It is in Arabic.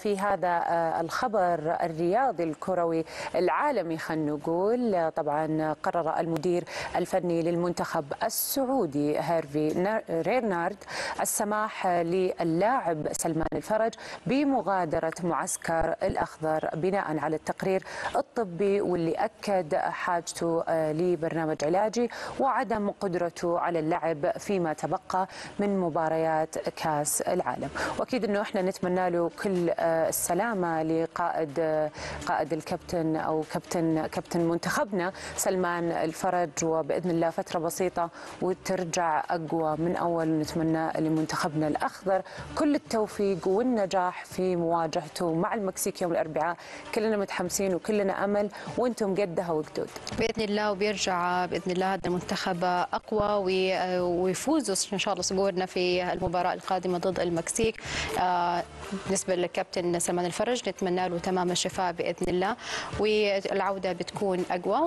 في هذا الخبر الرياضي الكروي العالمي خلينا نقول، طبعا قرر المدير الفني للمنتخب السعودي هيرفي رينارد السماح للاعب سلمان الفرج بمغادرة معسكر الأخضر بناء على التقرير الطبي واللي أكد حاجته لبرنامج علاجي وعدم قدرته على اللعب فيما تبقى من مباريات كأس العالم. وأكيد أنه إحنا نتمنى له كل السلامة لقائد الكابتن أو كابتن منتخبنا سلمان الفرج، وبإذن الله فترة بسيطة وترجع أقوى من أول. نتمنى لمنتخبنا الأخضر كل التوفيق والنجاح في مواجهته مع المكسيك يوم الأربعاء. كلنا متحمسين وكلنا أمل وأنتم قدها وقدود بإذن الله، وبيرجع بإذن الله هذا المنتخب أقوى ويفوز إن شاء الله صقورنا في المباراة القادمة ضد المكسيك. بالنسبة للكابتن سلمان الفرج نتمنى له تمام الشفاء بإذن الله، والعودة بتكون أقوى.